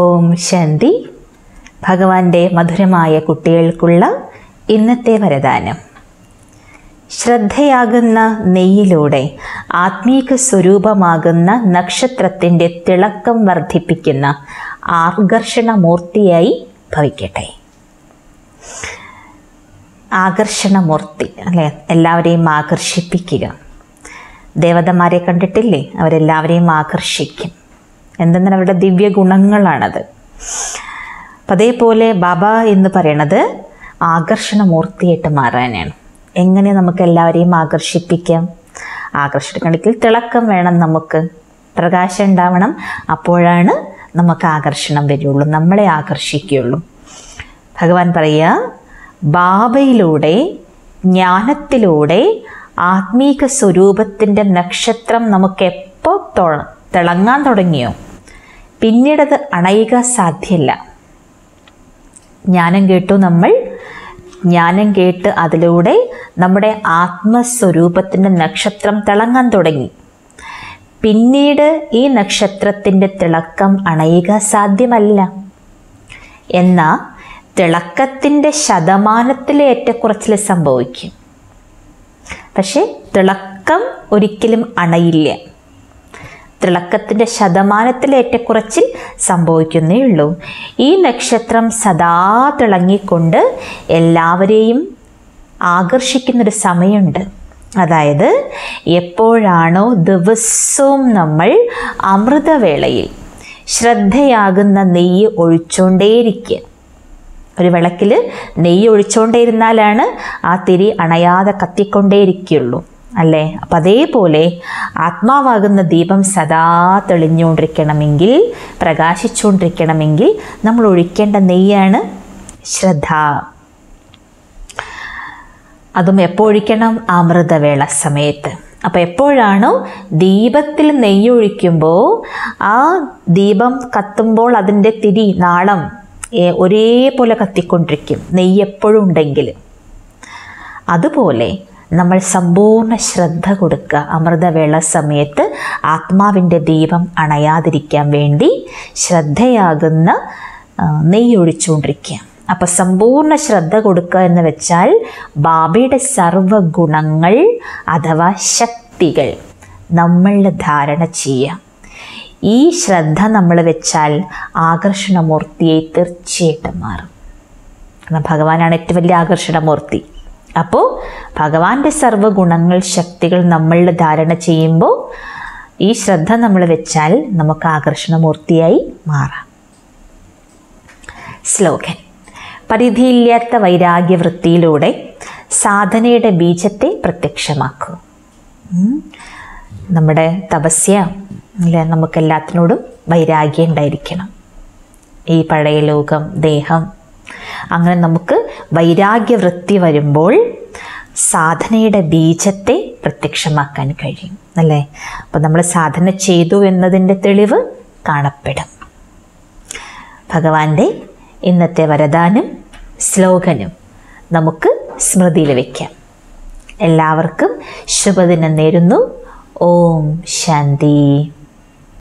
ഓം ശാന്തി. ഭഗവാന്റെ മധുരമായ കുട്ടികൾക്കുള്ള ഇന്നത്തെ വരദാനം. ശ്രദ്ധയാകുന്ന നെയ്യിലൂടെ ആത്മീക സ്വരൂപമാകുന്ന നക്ഷത്രത്തിൻ്റെ തിളക്കം വർദ്ധിപ്പിക്കുന്ന ആകർഷണമൂർത്തിയായി ഭവിക്കട്ടെ. ആകർഷണമൂർത്തി അല്ലേ, എല്ലാവരെയും ആകർഷിപ്പിക്കുക. ദേവതമാരെ കണ്ടിട്ടില്ലേ, അവരെല്ലാവരെയും ആകർഷിക്കും. എന്തെന്നാൽ അവരുടെ ദിവ്യ ഗുണങ്ങളാണത്. അപ്പം അതേപോലെ ബാബ എന്ന് പറയണത് ആകർഷണമൂർത്തിയായിട്ട് മാറാനാണ്. എങ്ങനെ നമുക്ക് എല്ലാവരെയും ആകർഷിപ്പിക്കാം? ആകർഷിക്കണമെങ്കിൽ തിളക്കം വേണം, നമുക്ക് പ്രകാശം ഉണ്ടാവണം. അപ്പോഴാണ് നമുക്ക് ആകർഷണം വരുള്ളൂ, നമ്മളെ ആകർഷിക്കുകയുള്ളൂ. ഭഗവാൻ പറയുക, ബാബയിലൂടെ ജ്ഞാനത്തിലൂടെ ആത്മീക സ്വരൂപത്തിൻ്റെ നക്ഷത്രം നമുക്ക് എപ്പോൾ തിളങ്ങാൻ തുടങ്ങിയോ പിന്നീടത് അണയുക സാധ്യമല്ല. ജ്ഞാനം കേട്ടു, നമ്മൾ ജ്ഞാനം കേട്ട് അതിലൂടെ നമ്മുടെ ആത്മസ്വരൂപത്തിൻ്റെ നക്ഷത്രം തിളങ്ങാൻ തുടങ്ങി. പിന്നീട് ഈ നക്ഷത്രത്തിൻ്റെ തിളക്കം അണയുക സാധ്യമല്ല. എന്നാൽ തിളക്കത്തിൻ്റെ ശതമാനത്തിലെ ഏറ്റക്കുറച്ചിൽ സംഭവിക്കും, പക്ഷേ തിളക്കം ഒരിക്കലും അണയില്ല. തിളക്കത്തിൻ്റെ ശതമാനത്തിലേറ്റക്കുറച്ചിൽ സംഭവിക്കുന്നേ ഉള്ളൂ. ഈ നക്ഷത്രം സദാ തിളങ്ങിക്കൊണ്ട് എല്ലാവരെയും ആകർഷിക്കുന്നൊരു സമയമുണ്ട്. അതായത് എപ്പോഴാണോ ദിവസവും നമ്മൾ അമൃതവേളയിൽ ശ്രദ്ധയാകുന്ന നെയ്യ് ഒഴിച്ചുകൊണ്ടേയിരിക്കുക. ഒരു വിളക്കിൽ നെയ്യ് ഒഴിച്ചുകൊണ്ടേയിരുന്നാലാണ് ആ തിരി അണയാതെ കത്തിക്കൊണ്ടേയിരിക്കുകയുള്ളൂ, അല്ലേ? അപ്പം അതേപോലെ ആത്മാവാകുന്ന ദീപം സദാ തെളിഞ്ഞുകൊണ്ടിരിക്കണമെങ്കിൽ, പ്രകാശിച്ചുകൊണ്ടിരിക്കണമെങ്കിൽ നമ്മൾ ഒഴിക്കേണ്ട നെയ്യാണ് ശ്രദ്ധ. അതും എപ്പോൾ ഒഴിക്കണം? അമൃതവേള സമയത്ത്. അപ്പോൾ എപ്പോഴാണോ ദീപത്തിൽ നെയ്യൊഴിക്കുമ്പോൾ ആ ദീപം കത്തുമ്പോൾ അതിൻ്റെ തിരി നാളം ഒരേപോലെ കത്തിക്കൊണ്ടിരിക്കും, നെയ്യ് എപ്പോഴും ഉണ്ടെങ്കിൽ. അതുപോലെ നമ്മൾ സമ്പൂർണ്ണ ശ്രദ്ധ കൊടുക്കുക അമൃതവേള സമയത്ത് ആത്മാവിൻ്റെ ദീപം അണയാതിരിക്കാൻ വേണ്ടി ശ്രദ്ധയാകുന്ന നെയ്യൊഴിച്ചുകൊണ്ടിരിക്കുക. അപ്പം സമ്പൂർണ്ണ ശ്രദ്ധ കൊടുക്കുക എന്ന് വെച്ചാൽ ബാബയുടെ സർവഗുണങ്ങൾ അഥവാ ശക്തികൾ നമ്മളിൽ ധാരണ ചെയ്യുക. ഈ ശ്രദ്ധ നമ്മൾ വെച്ചാൽ ആകർഷണമൂർത്തിയെ തീർച്ചയായിട്ടും മാറും. കാരണം ഭഗവാനാണ് ഏറ്റവും വലിയ ആകർഷണമൂർത്തി. അപ്പോൾ ഭഗവാന്റെ സർവ്വഗുണങ്ങൾ ശക്തികൾ നമ്മളിൽ ധാരണ ചെയ്യുമ്പോൾ ഈ ശ്രദ്ധ നമ്മൾ വെച്ചാൽ നമുക്ക് ആകർഷണമൂർത്തിയായി മാറാം. ശ്ലോകൻ. പരിധിയില്ലാത്ത വൈരാഗ്യവൃത്തിയിലൂടെ സാധനയുടെ ബീജത്തെ പ്രത്യക്ഷമാക്കൂ. നമ്മുടെ തപസ്യ അല്ല, നമുക്കെല്ലാത്തിനോടും വൈരാഗ്യം ഉണ്ടായിരിക്കണം. ഈ പഴയ ലോകം, ദേഹം, അങ്ങനെ നമുക്ക് വൈരാഗ്യവൃത്തി വരുമ്പോൾ സാധനയുടെ ബീജത്തെ പ്രത്യക്ഷമാക്കാൻ കഴിയും, അല്ലേ? അപ്പോൾ നമ്മൾ സാധന ചെയ്തു എന്നതിൻ്റെ തെളിവ് കാണപ്പെടും. ഭഗവാന്റെ ഇന്നത്തെ വരദാനം ശ്ലോകനും നമുക്ക് സ്മൃതിയിൽ വയ്ക്കാം. എല്ലാവർക്കും ശുഭദിനം നേരുന്നു. ഓം ശാന്തി.